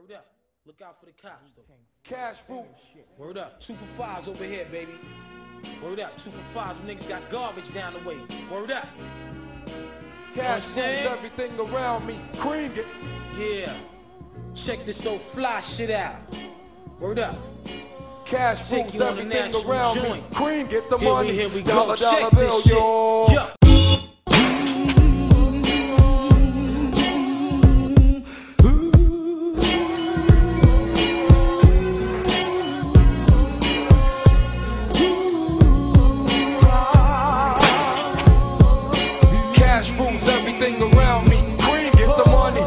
Word up. Look out for the cops, though. Cash fruit. Word up. 2 for 5s over here, baby. Word up. 2 for 5s. Niggas got garbage down the way. Word up. Cash rules everything around me. Cream it. Yeah. Check this old fly shit out. Word up. Cash rules everything around me. Cream get the money. Here we go. Check this shit. Yo. Around me, cream, get the money,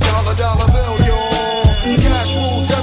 dollar bill, yo. Cash rules.